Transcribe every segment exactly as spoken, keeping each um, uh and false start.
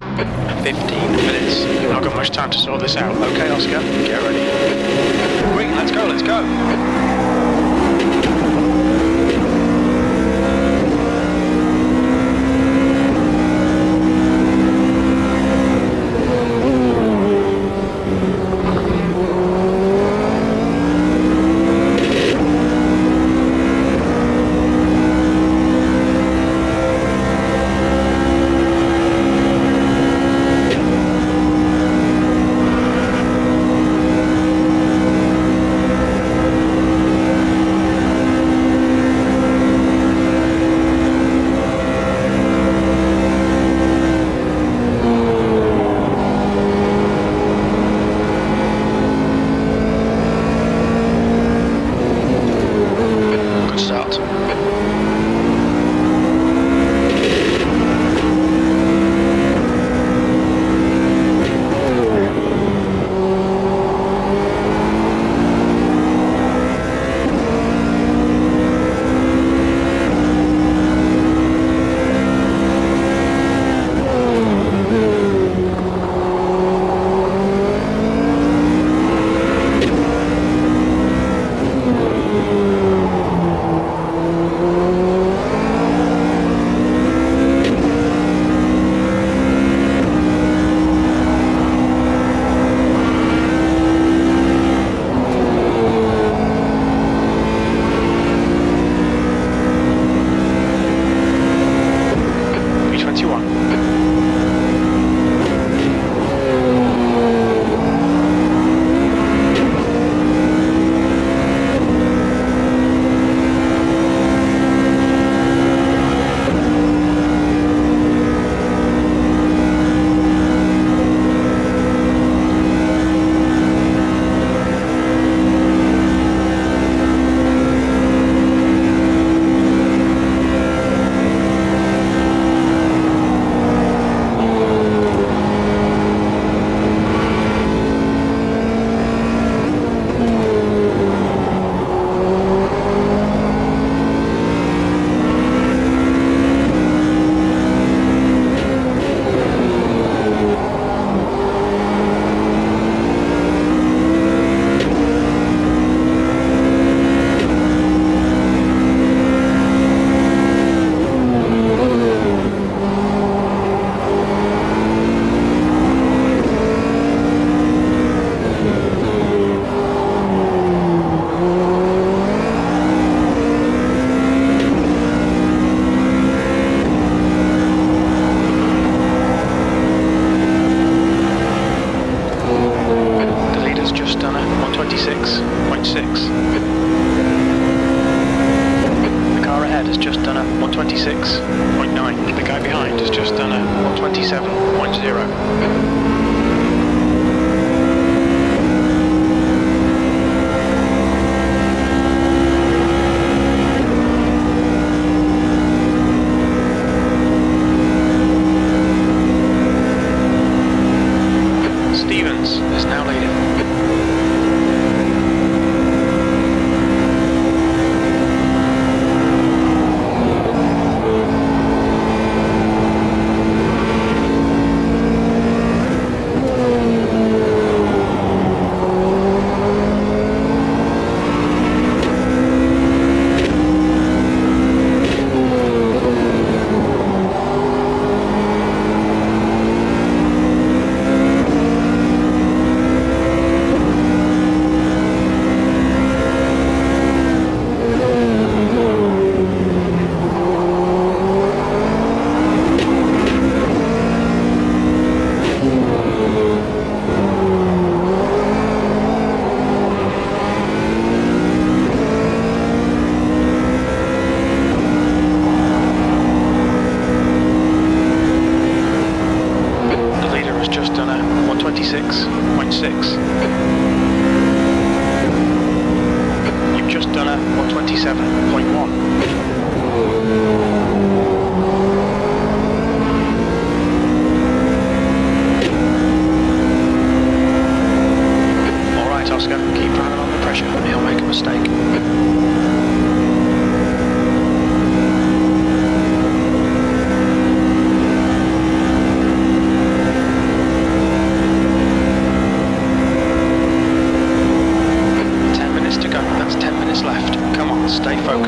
fifteen minutes. Not got much time to sort this out. Okay, Oscar, get ready. Quick, let's go, let's go.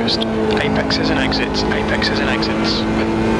focused. Apexes and exits, apexes and exits.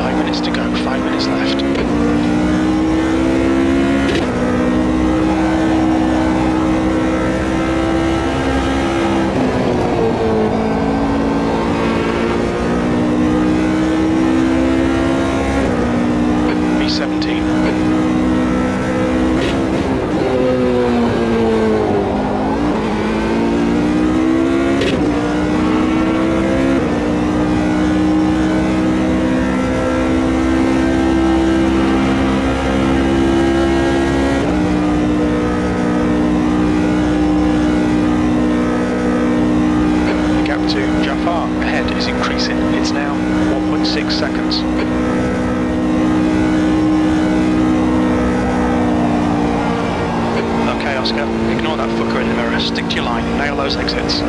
Five minutes to go, five minutes left. to Jaffa ahead is increasing. It's now one point six seconds. Oscar, ignore that fucker in the mirror, stick to your line, nail those exits.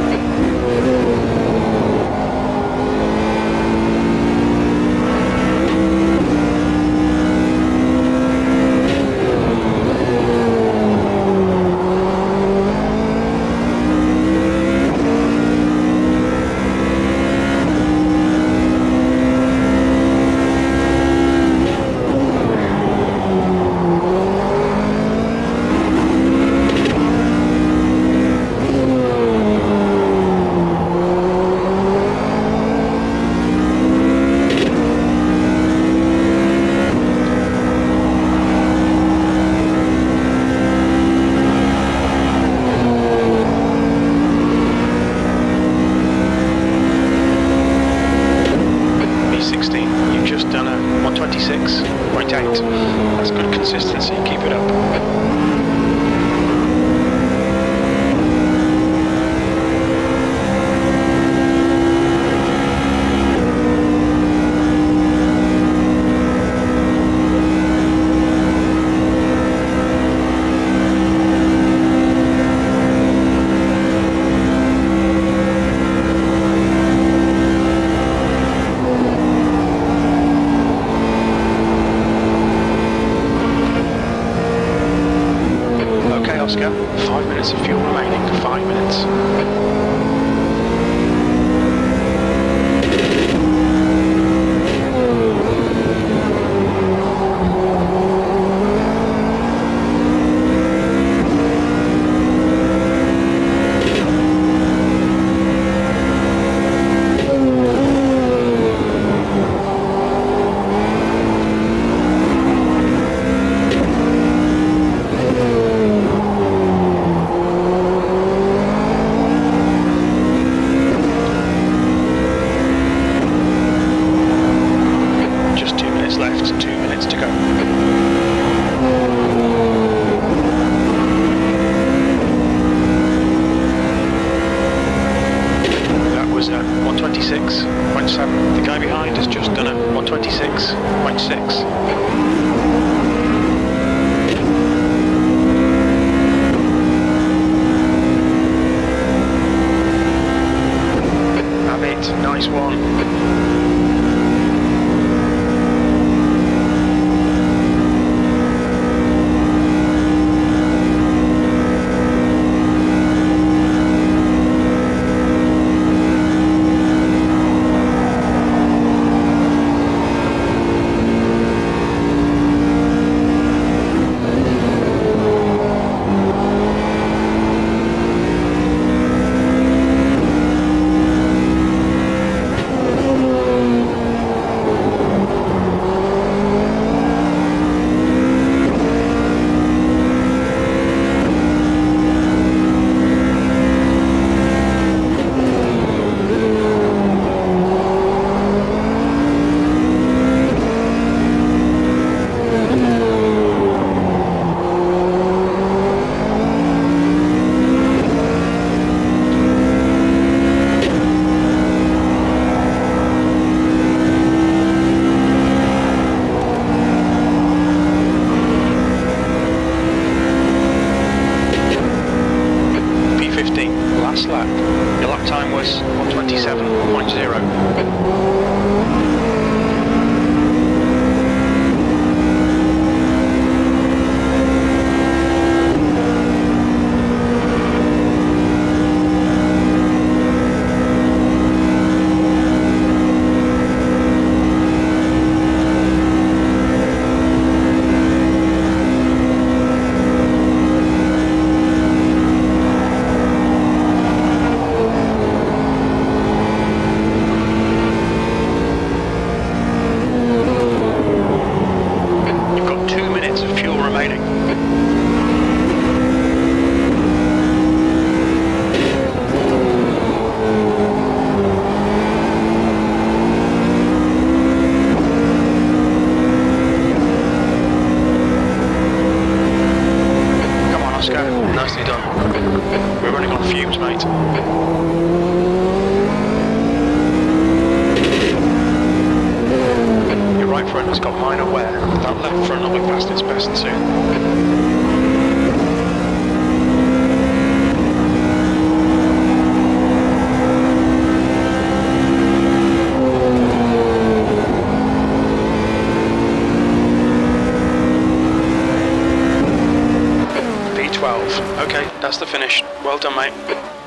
Five minutes of fuel remaining, five minutes. one twenty-six point seven. The guy behind has just done a one twenty-six point six. Nicely done. We're running on fumes, mate. Bravo's got mine aware. That left front will be past its best soon. Okay, that's the finish. Well done, mate.